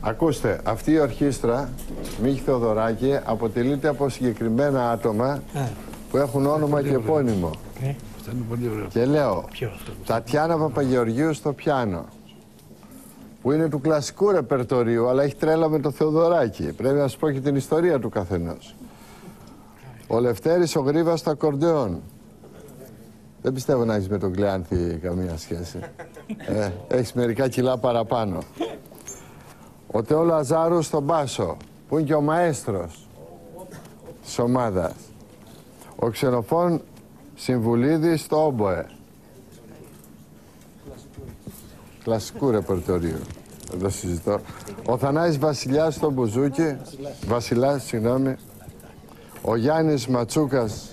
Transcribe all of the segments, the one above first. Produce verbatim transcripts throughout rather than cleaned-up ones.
Ακούστε, αυτή η ορχήστρα Μίκη Θεοδωράκη αποτελείται από συγκεκριμένα άτομα που έχουν όνομα και επώνυμο. Και λέω, Τατιάνα Παπαγεωργίου στο πιάνο, που είναι του κλασικού ρεπερτορίου, αλλά έχει τρέλα με το Θεοδωράκη. Πρέπει να σου πω και την ιστορία του καθενός. Ο Λευτέρης ο Γρίβα στο ακορντεόν. Δεν πιστεύω να έχεις με τον Κλεάνθη καμία σχέση. Ε, έχεις μερικά κιλά παραπάνω. Ο Τεόλο Αζάρου στον μπάσο, που είναι και ο μαέστρος της ομάδας. Ο Ξενοφόν Συμβουλίδης στο όμποε. Κλασικού ρεπερτορίου. Δεν το συζητώ. Ο Θανάσης Βασιλιάς στο μπουζούκι. Βασιλάς, συγγνώμη. Ο Γιάννης Ματσούκας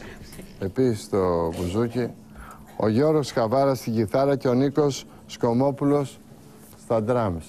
επίσης στο μπουζούκι. Ο Γιώργος Χαβάρας στην κιθάρα και ο Νίκος Σκομόπουλος στα ντράμς.